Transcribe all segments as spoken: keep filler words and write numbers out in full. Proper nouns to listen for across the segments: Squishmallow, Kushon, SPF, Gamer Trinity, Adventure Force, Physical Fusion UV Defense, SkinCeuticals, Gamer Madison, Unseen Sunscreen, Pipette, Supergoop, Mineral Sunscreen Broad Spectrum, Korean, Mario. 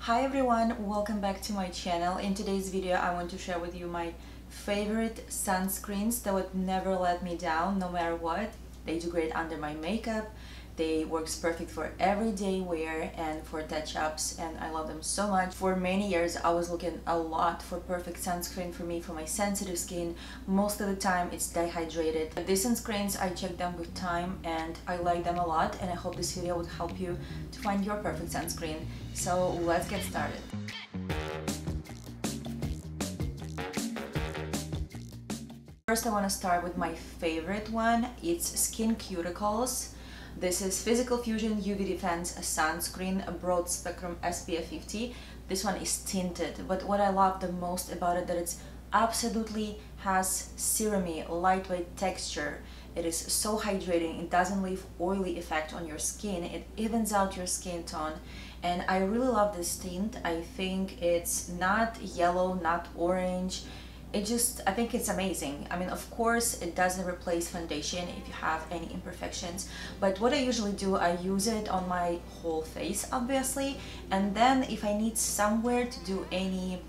Hi everyone, welcome back to my channel. In today's video I want to share with you my favorite sunscreens that would never let me down no matter what. They do great under my makeup, they works perfect for everyday wear and for touch-ups, and I love them so much. For many years I was looking a lot for perfect sunscreen for me, for my sensitive skin. Most of the time it's dehydrated. These sunscreens, I check them with time and I like them a lot, and I hope this video would help you to find your perfect sunscreen. So let's get started. First, I want to start with my favorite one. It's SkinCeuticals. This is Physical Fusion U V Defense Sunscreen Broad Spectrum S P F fifty. This one is tinted, but what I love the most about it that it's absolutely has serumy, lightweight texture. It is so hydrating. It doesn't leave oily effect on your skin. It evens out your skin tone, and I really love this tint. I think it's not yellow, not orange. It just, I think it's amazing. I mean, of course, it doesn't replace foundation if you have any imperfections. But what I usually do, I use it on my whole face, obviously. And then if I need somewhere to do any,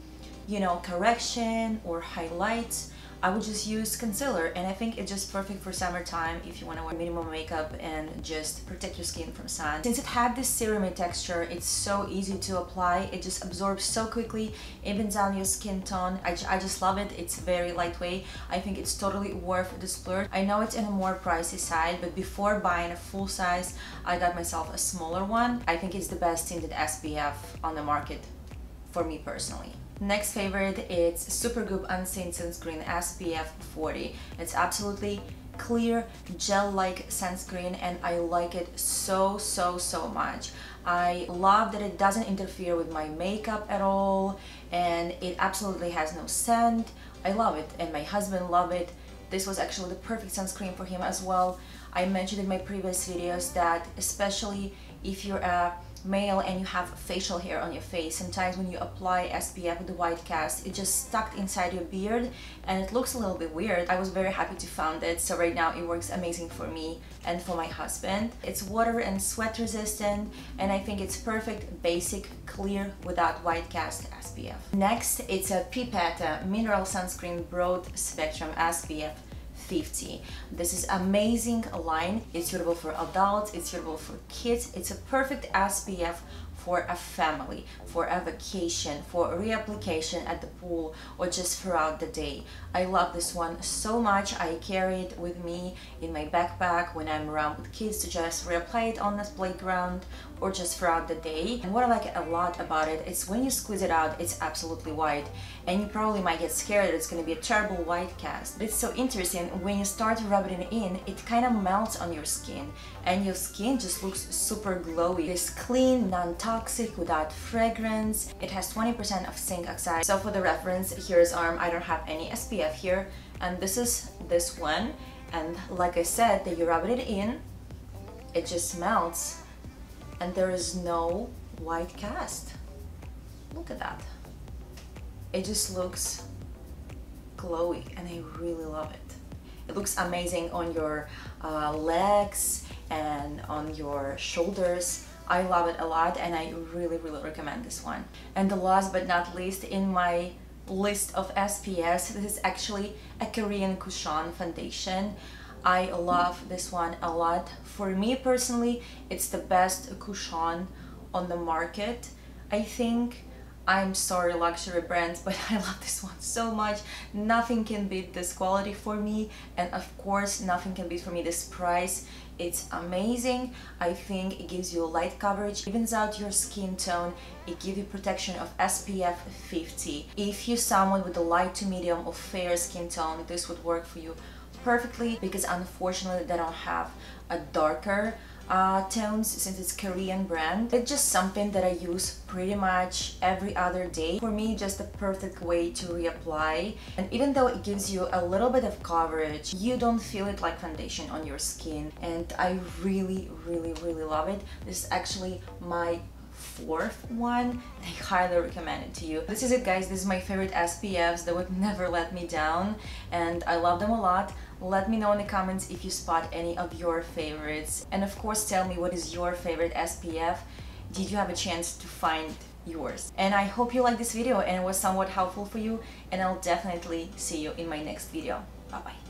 you know, correction or highlights, I would just use concealer. And I think it's just perfect for summertime if you want to wear minimum makeup and just protect your skin from sun. Since it had this serumy texture, it's so easy to apply. It just absorbs so quickly, evens out your skin tone. I, I just love it. It's very lightweight. I think it's totally worth the splurge. I know it's in a more pricey side, but before buying a full size, I got myself a smaller one. I think it's the best tinted S P F on the market for me personally. Next favorite, it's Supergoop Unseen Sunscreen S P F forty. It's absolutely clear, gel-like sunscreen, and I like it so, so, so much. I love that it doesn't interfere with my makeup at all, and it absolutely has no scent. I love it, and my husband loved it. This was actually the perfect sunscreen for him as well. I mentioned in my previous videos that especially if you're a male and you have facial hair on your face, sometimes when you apply S P F with the white cast, it just stuck inside your beard and it looks a little bit weird. I was very happy to found it, so right now it works amazing for me and for my husband. It's water and sweat resistant, and I think it's perfect, basic, clear, without white cast S P F. Next, it's a Pipette Mineral Sunscreen Broad Spectrum S P F fifty. This is amazing line. It's suitable for adults, it's suitable for kids. It's a perfect S P F for a family, for a vacation, for reapplication at the pool, or just throughout the day. I love this one so much. I carry it with me in my backpack when I'm around with kids to just reapply it on the playground or just throughout the day. And what I like a lot about it is when you squeeze it out, it's absolutely white, and you probably might get scared that it's going to be a terrible white cast. But it's so interesting, when you start rubbing it in, it kind of melts on your skin, and your skin just looks super glowy. This clean, non-toxic, without fragrance. It has twenty percent of zinc oxide. So for the reference, here's arm. I don't have any S P F here, and this is this one. And like I said, that you rub it in, it just melts, and there is no white cast. Look at that. It just looks glowy, and I really love it. It looks amazing on your uh, legs and on your shoulders. I love it a lot, and I really, really recommend this one. And the last but not least in my list of S P Fs, this is actually a Korean Kushon foundation. I love this one a lot. For me personally, it's the best Kushon on the market, I think. I'm sorry, luxury brands, but I love this one so much. Nothing can beat this quality for me, and of course nothing can beat for me this price. It's amazing. I think it gives you light coverage, evens out your skin tone, it gives you protection of S P F fifty. If you're someone with a light to medium or fair skin tone, this would work for you perfectly, because unfortunately they don't have a darker Uh, tones since it's Korean brand. It's just something that I use pretty much every other day. For me, just the perfect way to reapply, and even though it gives you a little bit of coverage, you don't feel it like foundation on your skin, and I really, really, really love it. This is actually my fourth one. I highly recommend it to you. This is it, guys. This is my favorite S P Fs that would never let me down, and I love them a lot. Let me know in the comments if you spot any of your favorites, and of course tell me what is your favorite S P F. Did you have a chance to find yours. And I hope you liked this video and it was somewhat helpful for you, and I'll definitely see you in my next video. Bye bye.